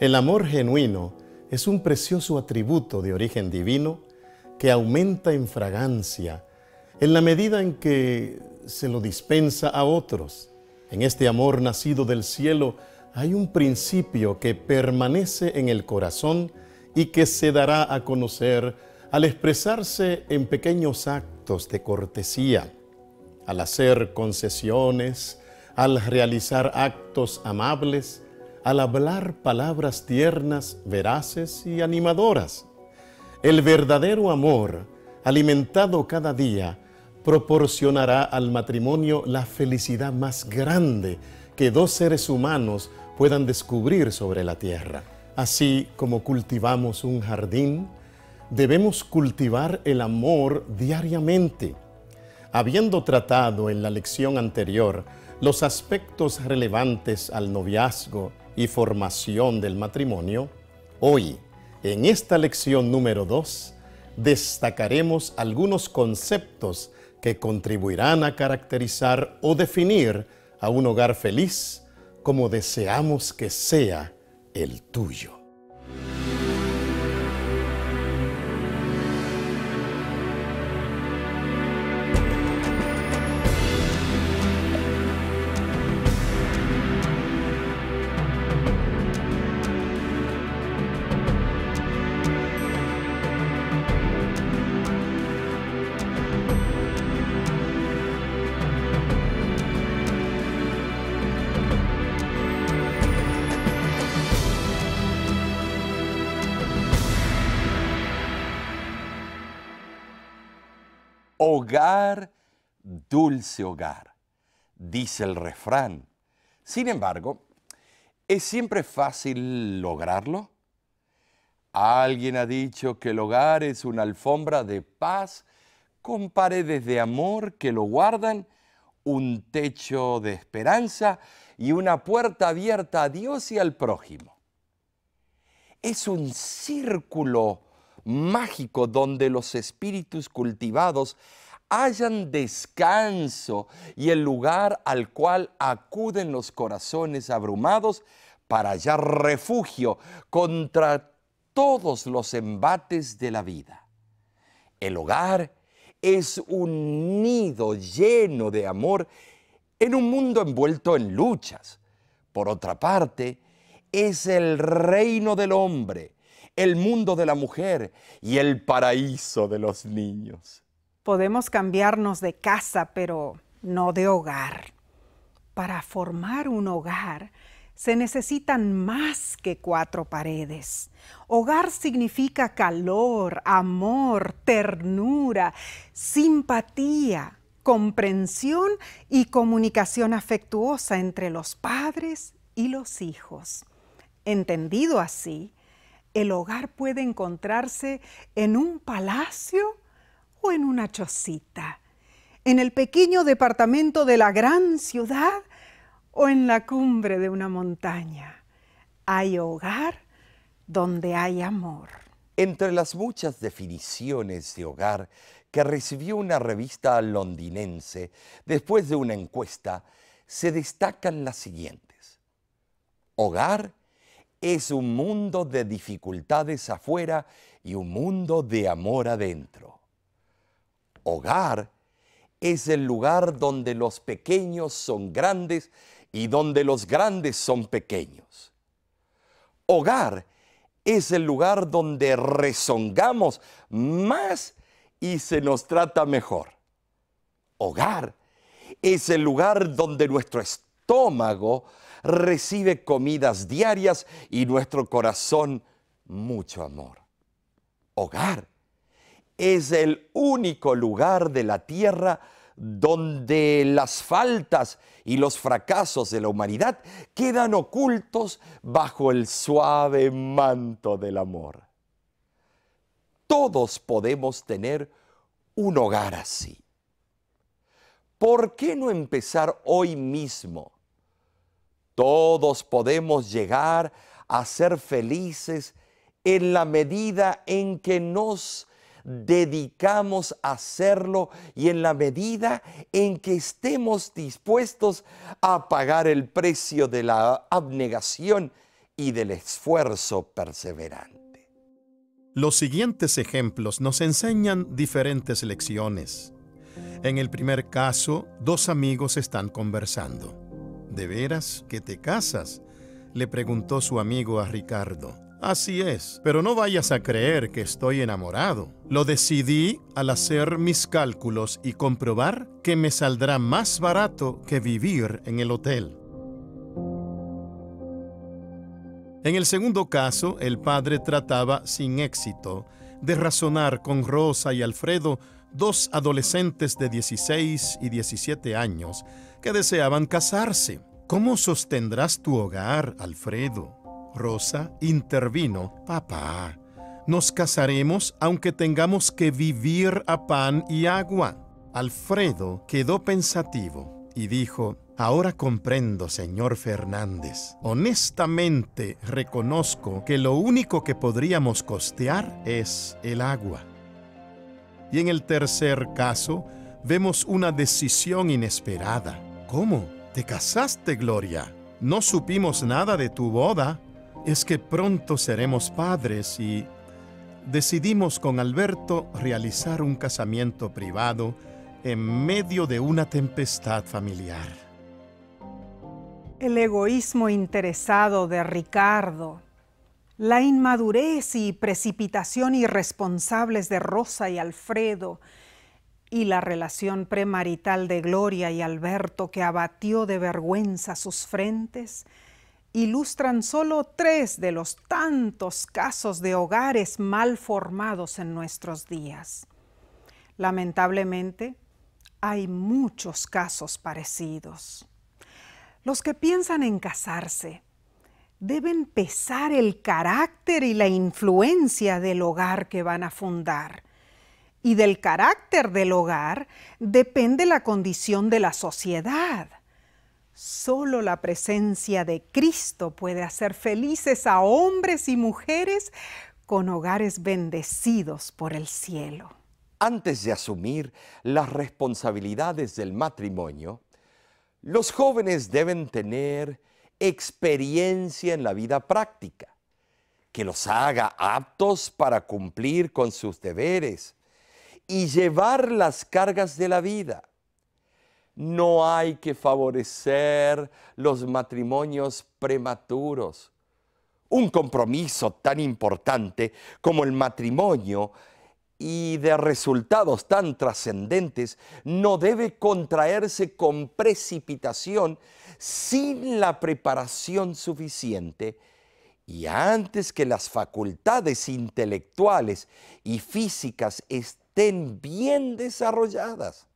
El amor genuino es un precioso atributo de origen divino que aumenta en fragancia en la medida en que se lo dispensa a otros. En este amor nacido del cielo hay un principio que permanece en el corazón y que se dará a conocer al expresarse en pequeños actos de cortesía, al hacer concesiones, al realizar actos amables, al hablar palabras tiernas, veraces y animadoras. El verdadero amor, alimentado cada día, proporcionará al matrimonio la felicidad más grande que dos seres humanos puedan descubrir sobre la tierra. Así como cultivamos un jardín, debemos cultivar el amor diariamente. Habiendo tratado en la lección anterior los aspectos relevantes al noviazgo y formación del matrimonio, hoy, en esta lección número 2, destacaremos algunos conceptos que contribuirán a caracterizar o definir a un hogar feliz como deseamos que sea el tuyo. Hogar, dulce hogar, dice el refrán. Sin embargo, ¿es siempre fácil lograrlo? Alguien ha dicho que el hogar es una alfombra de paz con paredes de amor que lo guardan, un techo de esperanza y una puerta abierta a Dios y al prójimo. Es un círculo mágico donde los espíritus cultivados hallan descanso y el lugar al cual acuden los corazones abrumados para hallar refugio contra todos los embates de la vida. El hogar es un nido lleno de amor en un mundo envuelto en luchas. Por otra parte, es el reino del hombre, el mundo de la mujer y el paraíso de los niños. Podemos cambiarnos de casa, pero no de hogar. Para formar un hogar se necesitan más que 4 paredes. Hogar significa calor, amor, ternura, simpatía, comprensión y comunicación afectuosa entre los padres y los hijos. Entendido así, el hogar puede encontrarse en un palacio o en una chocita, en el pequeño departamento de la gran ciudad o en la cumbre de una montaña. Hay hogar donde hay amor. Entre las muchas definiciones de hogar que recibió una revista londinense después de una encuesta, se destacan las siguientes. Hogar es un mundo de dificultades afuera y un mundo de amor adentro. Hogar es el lugar donde los pequeños son grandes y donde los grandes son pequeños. Hogar es el lugar donde rezongamos más y se nos trata mejor. Hogar es el lugar donde nuestro estómago recibe comidas diarias y nuestro corazón mucho amor. Hogar es el único lugar de la tierra donde las faltas y los fracasos de la humanidad quedan ocultos bajo el suave manto del amor. Todos podemos tener un hogar así. ¿Por qué no empezar hoy mismo? Todos podemos llegar a ser felices en la medida en que nos dedicamos a hacerlo y en la medida en que estemos dispuestos a pagar el precio de la abnegación y del esfuerzo perseverante. Los siguientes ejemplos nos enseñan diferentes lecciones. En el primer caso, dos amigos están conversando. ¿De veras que te casas?, le preguntó su amigo a Ricardo. Así es, pero no vayas a creer que estoy enamorado. Lo decidí al hacer mis cálculos y comprobar que me saldrá más barato que vivir en el hotel. En el segundo caso, el padre trataba sin éxito de razonar con Rosa y Alfredo, dos adolescentes de 16 y 17 años que deseaban casarse. ¿Cómo sostendrás tu hogar, Alfredo? Rosa intervino. Papá, nos casaremos aunque tengamos que vivir a pan y agua. Alfredo quedó pensativo y dijo, ahora comprendo, señor Fernández. Honestamente reconozco que lo único que podríamos costear es el agua. Y en el tercer caso, vemos una decisión inesperada. ¿Cómo? ¿Te casaste, Gloria? No supimos nada de tu boda. Es que pronto seremos padres y decidimos con Alberto realizar un casamiento privado en medio de una tempestad familiar. El egoísmo interesado de Ricardo, la inmadurez y precipitación irresponsables de Rosa y Alfredo y la relación premarital de Gloria y Alberto que abatió de vergüenza sus frentes ilustran solo tres de los tantos casos de hogares mal formados en nuestros días. Lamentablemente, hay muchos casos parecidos. Los que piensan en casarse deben pesar el carácter y la influencia del hogar que van a fundar. Y del carácter del hogar depende la condición de la sociedad. Solo la presencia de Cristo puede hacer felices a hombres y mujeres con hogares bendecidos por el cielo. Antes de asumir las responsabilidades del matrimonio, los jóvenes deben tener experiencia en la vida práctica, que los haga aptos para cumplir con sus deberes y llevar las cargas de la vida. No hay que favorecer los matrimonios prematuros. Un compromiso tan importante como el matrimonio y de resultados tan trascendentes no debe contraerse con precipitación sin la preparación suficiente y antes que las facultades intelectuales y físicas estén bien desarrolladas.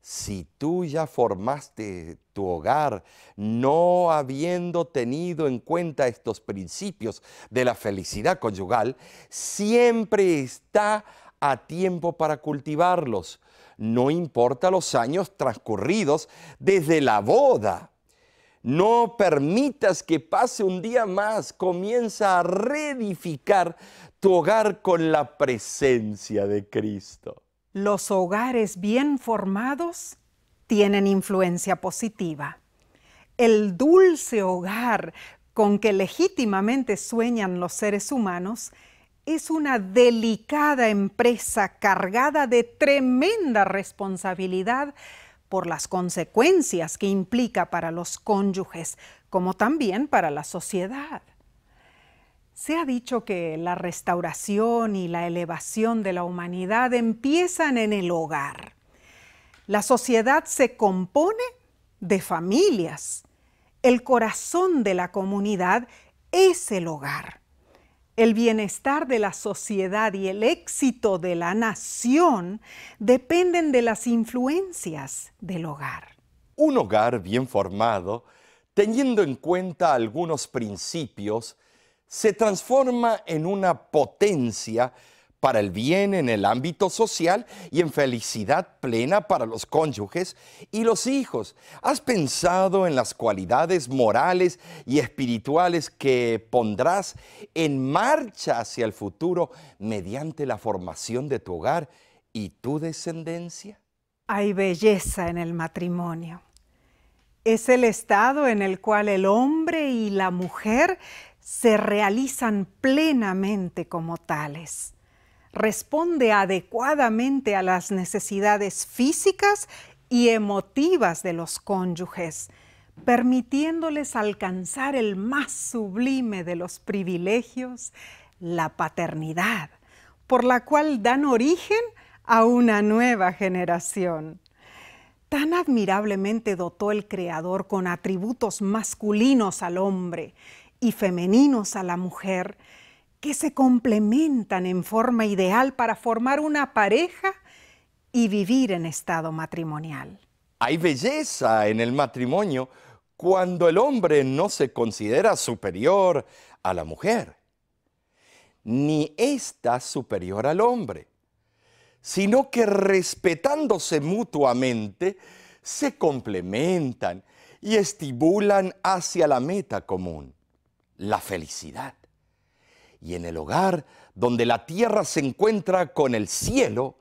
Si tú ya formaste tu hogar no habiendo tenido en cuenta estos principios de la felicidad conyugal, siempre está a tiempo para cultivarlos, no importa los años transcurridos desde la boda. No permitas que pase un día más, comienza a reedificar tu hogar con la presencia de Cristo. Los hogares bien formados tienen influencia positiva. El dulce hogar con que legítimamente sueñan los seres humanos es una delicada empresa cargada de tremenda responsabilidad por las consecuencias que implica para los cónyuges, como también para la sociedad. Se ha dicho que la restauración y la elevación de la humanidad empiezan en el hogar. La sociedad se compone de familias. El corazón de la comunidad es el hogar. El bienestar de la sociedad y el éxito de la nación dependen de las influencias del hogar. Un hogar bien formado, teniendo en cuenta algunos principios, se transforma en una potencia para el bien en el ámbito social y en felicidad plena para los cónyuges y los hijos. ¿Has pensado en las cualidades morales y espirituales que pondrás en marcha hacia el futuro mediante la formación de tu hogar y tu descendencia? Hay belleza en el matrimonio. Es el estado en el cual el hombre y la mujer se realizan plenamente como tales. Responde adecuadamente a las necesidades físicas y emotivas de los cónyuges, permitiéndoles alcanzar el más sublime de los privilegios, la paternidad, por la cual dan origen a una nueva generación. Tan admirablemente dotó el Creador con atributos masculinos al hombre y femeninos a la mujer, que se complementan en forma ideal para formar una pareja y vivir en estado matrimonial. Hay belleza en el matrimonio cuando el hombre no se considera superior a la mujer, ni ésta superior al hombre, sino que respetándose mutuamente se complementan y estimulan hacia la meta común, la felicidad. Y en el hogar donde la tierra se encuentra con el cielo,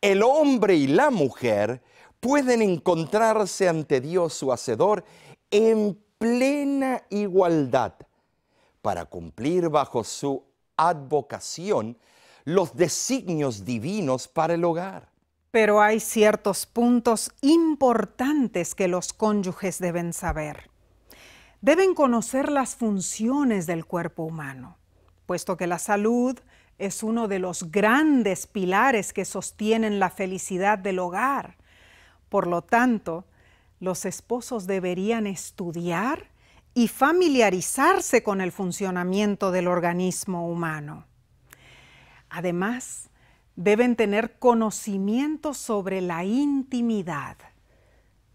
el hombre y la mujer pueden encontrarse ante Dios su Hacedor en plena igualdad para cumplir bajo su advocación los designios divinos para el hogar. Pero hay ciertos puntos importantes que los cónyuges deben saber. Deben conocer las funciones del cuerpo humano, puesto que la salud es uno de los grandes pilares que sostienen la felicidad del hogar. Por lo tanto, los esposos deberían estudiar y familiarizarse con el funcionamiento del organismo humano. Además, deben tener conocimiento sobre la intimidad.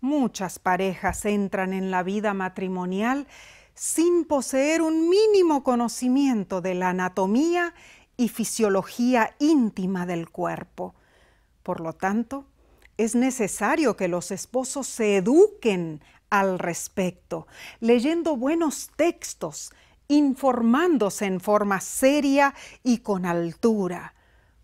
Muchas parejas entran en la vida matrimonial sin poseer un mínimo conocimiento de la anatomía y fisiología íntima del cuerpo. Por lo tanto, es necesario que los esposos se eduquen al respecto, leyendo buenos textos, informándose en forma seria y con altura.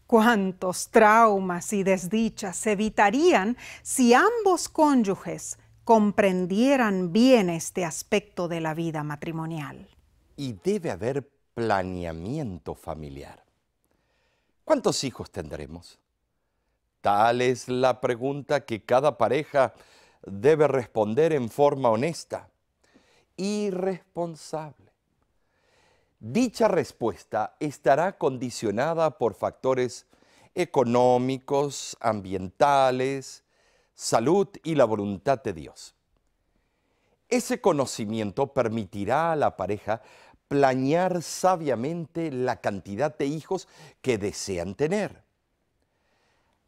¿Cuántos traumas y desdichas se evitarían si ambos cónyuges comprendieran bien este aspecto de la vida matrimonial? Y debe haber planeamiento familiar. ¿Cuántos hijos tendremos? Tal es la pregunta que cada pareja debe responder en forma honesta y responsable. Dicha respuesta estará condicionada por factores económicos, ambientales, salud y la voluntad de Dios. Ese conocimiento permitirá a la pareja planear sabiamente la cantidad de hijos que desean tener.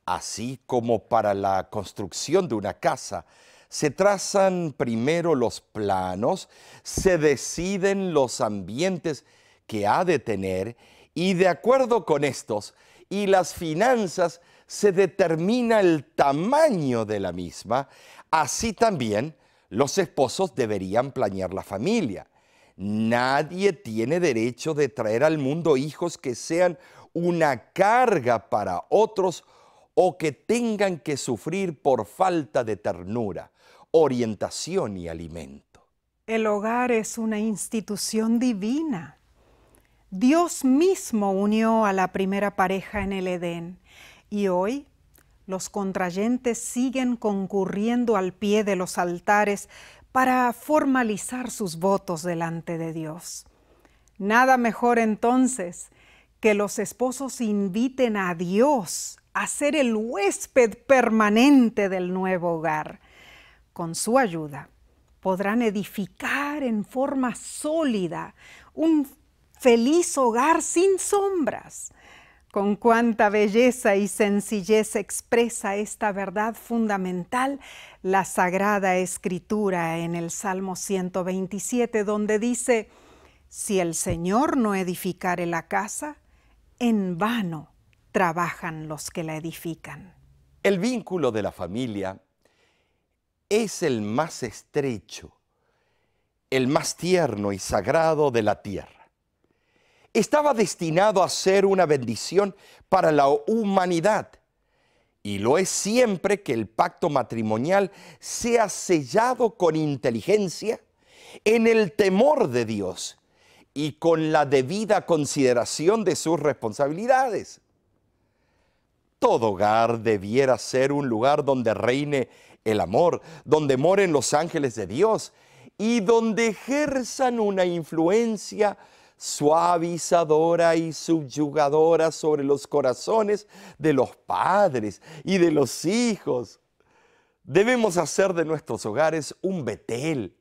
Así como para la construcción de una casa, se trazan primero los planos, se deciden los ambientes que ha de tener y de acuerdo con estos y las finanzas se determina el tamaño de la misma. Así también los esposos deberían planear la familia. Nadie tiene derecho de traer al mundo hijos que sean una carga para otros o que tengan que sufrir por falta de ternura, orientación y alimento. El hogar es una institución divina. Dios mismo unió a la primera pareja en el Edén y hoy los contrayentes siguen concurriendo al pie de los altares para formalizar sus votos delante de Dios. Nada mejor entonces que los esposos inviten a Dios a ser el huésped permanente del nuevo hogar. Con su ayuda podrán edificar en forma sólida un feliz hogar sin sombras. Con cuánta belleza y sencillez expresa esta verdad fundamental la Sagrada Escritura en el Salmo 127, donde dice: «Si el Señor no edificare la casa, en vano trabajan los que la edifican». El vínculo de la familia es el más estrecho, el más tierno y sagrado de la tierra. Estaba destinado a ser una bendición para la humanidad y lo es siempre que el pacto matrimonial sea sellado con inteligencia en el temor de Dios y con la debida consideración de sus responsabilidades. Todo hogar debiera ser un lugar donde reine el amor, donde moren los ángeles de Dios y donde ejerzan una influencia suavizadora y subyugadora sobre los corazones de los padres y de los hijos. Debemos hacer de nuestros hogares un Betel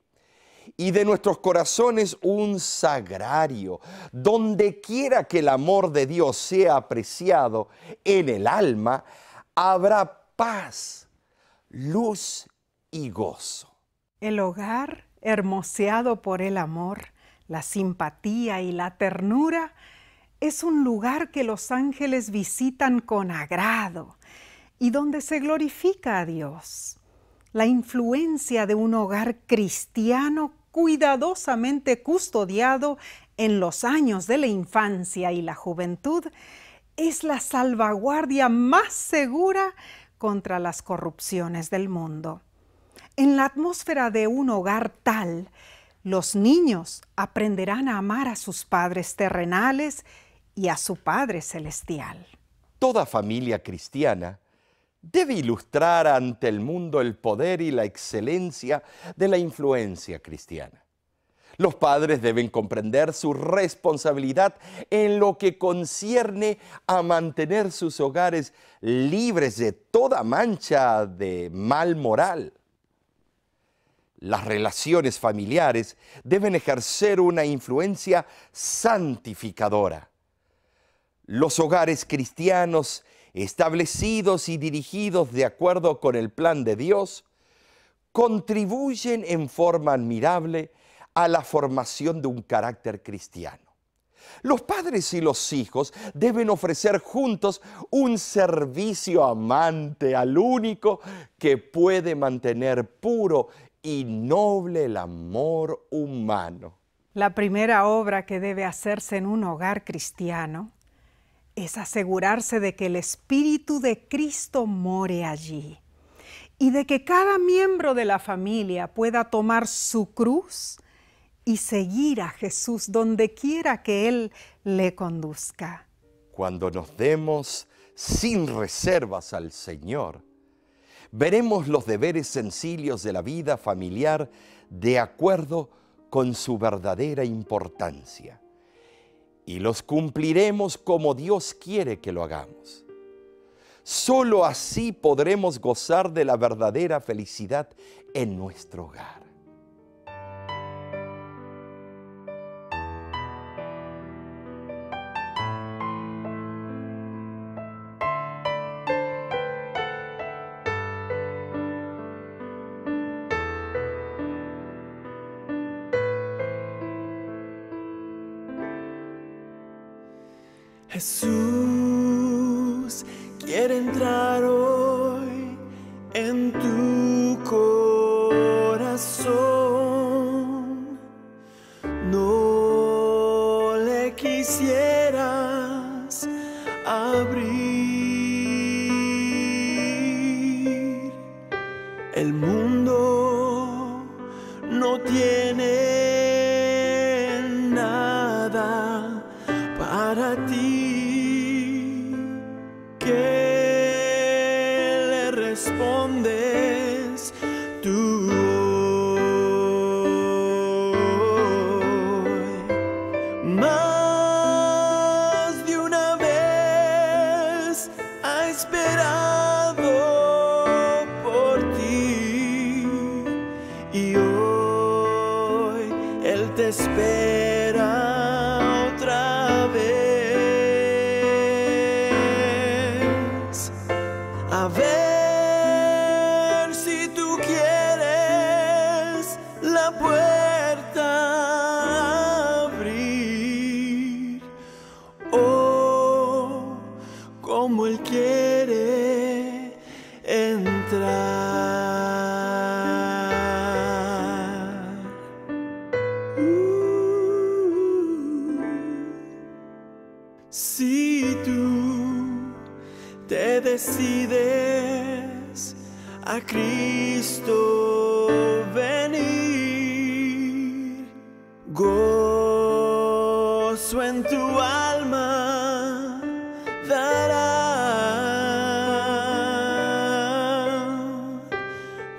y de nuestros corazones un sagrario, donde quiera que el amor de Dios sea apreciado en el alma, habrá paz, luz y gozo. El hogar, hermoseado por el amor, la simpatía y la ternura, es un lugar que los ángeles visitan con agrado y donde se glorifica a Dios. La influencia de un hogar cristiano cuidadosamente custodiado en los años de la infancia y la juventud es la salvaguardia más segura contra las corrupciones del mundo. En la atmósfera de un hogar tal, los niños aprenderán a amar a sus padres terrenales y a su Padre Celestial. Toda familia cristiana debe ilustrar ante el mundo el poder y la excelencia de la influencia cristiana. Los padres deben comprender su responsabilidad en lo que concierne a mantener sus hogares libres de toda mancha de mal moral. Las relaciones familiares deben ejercer una influencia santificadora. Los hogares cristianos establecidos y dirigidos de acuerdo con el plan de Dios, contribuyen en forma admirable a la formación de un carácter cristiano. Los padres y los hijos deben ofrecer juntos un servicio amante al único que puede mantener puro y noble el amor humano. La primera obra que debe hacerse en un hogar cristiano es asegurarse de que el Espíritu de Cristo more allí y de que cada miembro de la familia pueda tomar su cruz y seguir a Jesús donde quiera que Él le conduzca. Cuando nos demos sin reservas al Señor, veremos los deberes sencillos de la vida familiar de acuerdo con su verdadera importancia. Y los cumpliremos como Dios quiere que lo hagamos. Solo así podremos gozar de la verdadera felicidad en nuestro hogar. Jesús quiere entrar hoy en tu corazón. No le quisieras abrir. El mundo no tiene nada para ti. Respondes tú hoy. Más de una vez ha esperado por ti y hoy Él te espera otra vez. A ver como Él quiere entrar. Si tú te decides a Cristo venir, gozo en tu alma dará.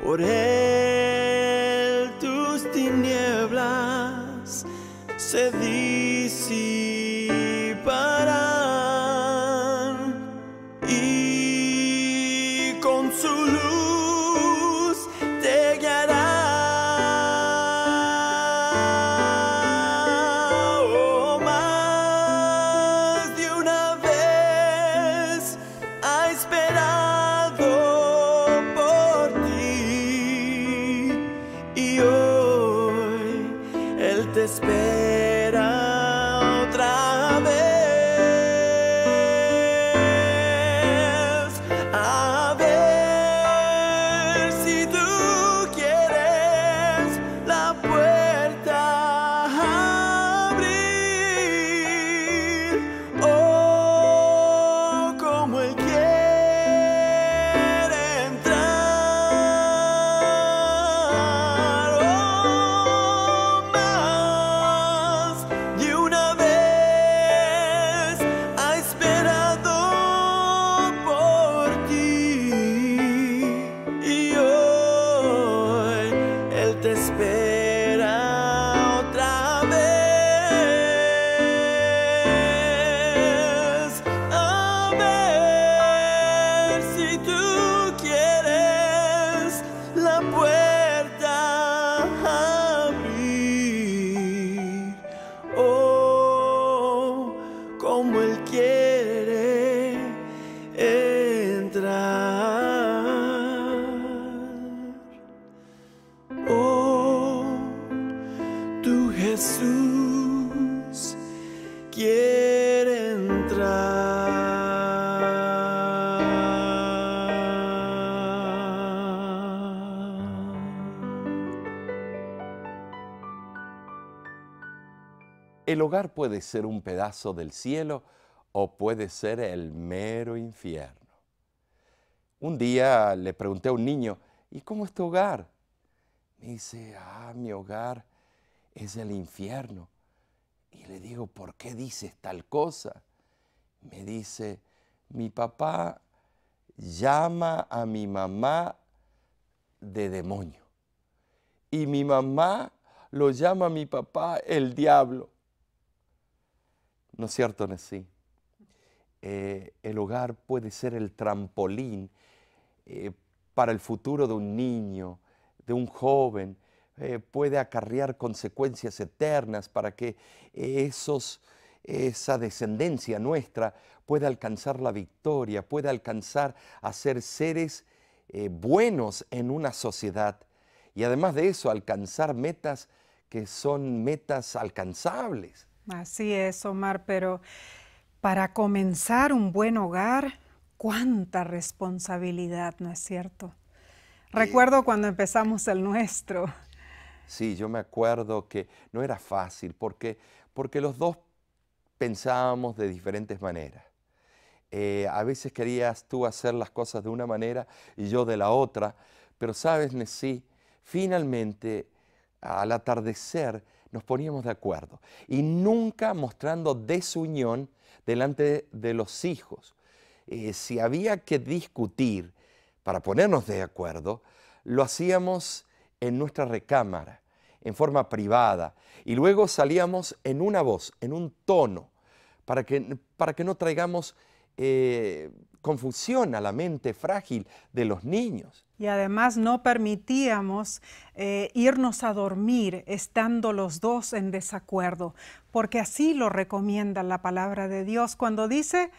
Por él tus tinieblas se disiparán y con su luz te guiará. Te espera otra vez, a ver si tú quieres la puerta abrir, oh, como él quiere entrar. Te espera otra vez, a ver si tú quieres la puerta abrir, oh, como él quiere entrar. Jesús quiere entrar. El hogar puede ser un pedazo del cielo o puede ser el mero infierno. Un día le pregunté a un niño, ¿y cómo es tu hogar? Me dice, mi hogar es el infierno. Y le digo, ¿por qué dices tal cosa? Me dice, mi papá llama a mi mamá de demonio y mi mamá lo llama a mi papá el diablo. ¿No es cierto, Nesí? El hogar puede ser el trampolín para el futuro de un niño, de un joven. Puede acarrear consecuencias eternas para que esa descendencia nuestra pueda alcanzar la victoria, pueda alcanzar a ser seres buenos en una sociedad y además de eso alcanzar metas que son metas alcanzables. Así es, Omar, pero para comenzar un buen hogar, cuánta responsabilidad, ¿no es cierto? Recuerdo cuando empezamos el nuestro. Sí, yo me acuerdo que no era fácil porque los dos pensábamos de diferentes maneras. A veces querías tú hacer las cosas de una manera y yo de la otra, pero sabes, Nesí, finalmente al atardecer nos poníamos de acuerdo y nunca mostrando desunión delante de los hijos. Si había que discutir para ponernos de acuerdo, lo hacíamos en nuestra recámara, en forma privada, y luego salíamos en una voz, en un tono, para que no traigamos confusión a la mente frágil de los niños. Y además no permitíamos irnos a dormir estando los dos en desacuerdo, porque así lo recomienda la palabra de Dios cuando dice,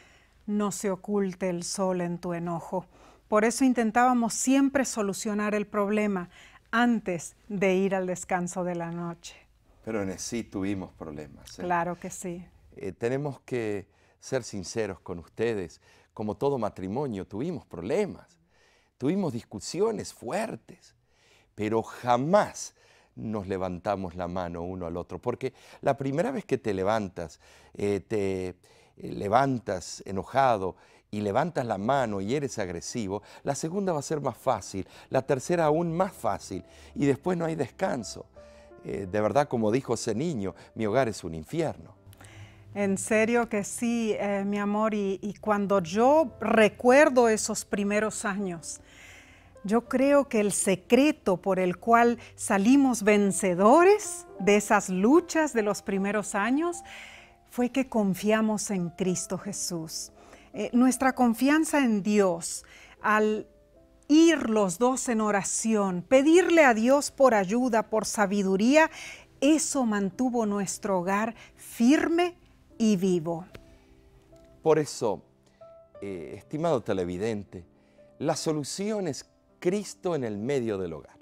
no se oculte el sol en tu enojo. Por eso intentábamos siempre solucionar el problema antes de ir al descanso de la noche. Pero en sí tuvimos problemas. Claro que sí. Tenemos que ser sinceros con ustedes. Como todo matrimonio, tuvimos problemas. Tuvimos discusiones fuertes. Pero jamás nos levantamos la mano uno al otro. Porque la primera vez que te levantas enojado y levantas la mano y eres agresivo, la segunda va a ser más fácil, la tercera aún más fácil, y después no hay descanso. De verdad, como dijo ese niño, mi hogar es un infierno. En serio que sí, mi amor, y cuando yo recuerdo esos primeros años, yo creo que el secreto por el cual salimos vencedores de esas luchas de los primeros años fue que confiamos en Cristo Jesús. Nuestra confianza en Dios, al ir los dos en oración, pedirle a Dios por ayuda, por sabiduría, eso mantuvo nuestro hogar firme y vivo. Por eso, estimado televidente, la solución es Cristo en el medio del hogar.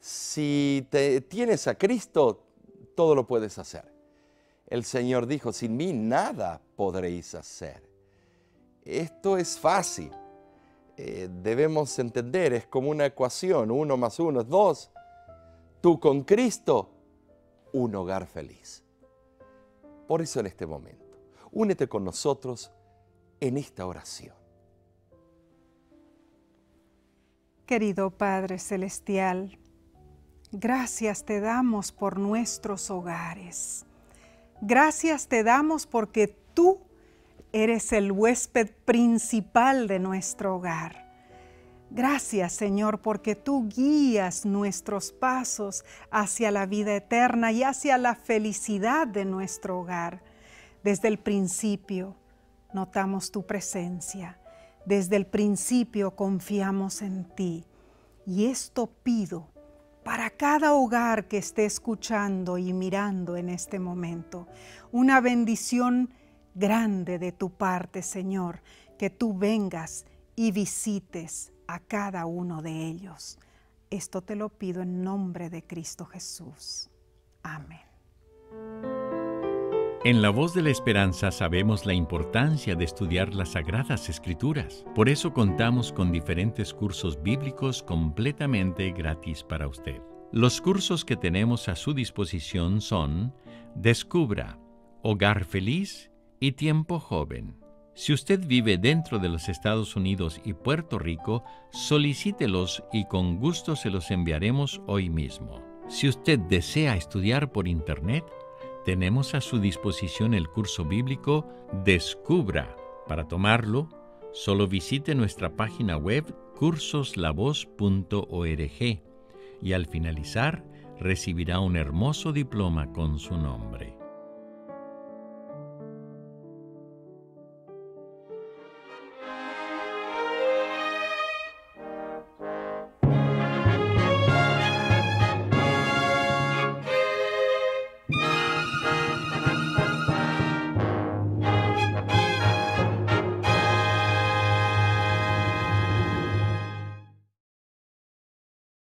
Si tienes a Cristo, todo lo puedes hacer. El Señor dijo, sin mí nada podréis hacer. Esto es fácil. Debemos entender, es como una ecuación, 1 más 1 es 2. Tú con Cristo, un hogar feliz. Por eso en este momento, únete con nosotros en esta oración. Querido Padre Celestial, gracias te damos por nuestros hogares. Gracias te damos porque tú eres el huésped principal de nuestro hogar. Gracias, Señor, porque tú guías nuestros pasos hacia la vida eterna y hacia la felicidad de nuestro hogar. Desde el principio notamos tu presencia. Desde el principio confiamos en ti. Y esto pido para cada hogar que esté escuchando y mirando en este momento. Una bendición grande de tu parte, Señor, que tú vengas y visites a cada uno de ellos. Esto te lo pido en nombre de Cristo Jesús. Amén. En La Voz de la Esperanza sabemos la importancia de estudiar las Sagradas Escrituras. Por eso contamos con diferentes cursos bíblicos completamente gratis para usted. Los cursos que tenemos a su disposición son Descubra, Hogar Feliz y Tiempo Joven. Si usted vive dentro de los Estados Unidos y Puerto Rico, solicítelos y con gusto se los enviaremos hoy mismo. Si usted desea estudiar por Internet, tenemos a su disposición el curso bíblico Descubra. Para tomarlo, solo visite nuestra página web cursoslavoz.org y al finalizar recibirá un hermoso diploma con su nombre.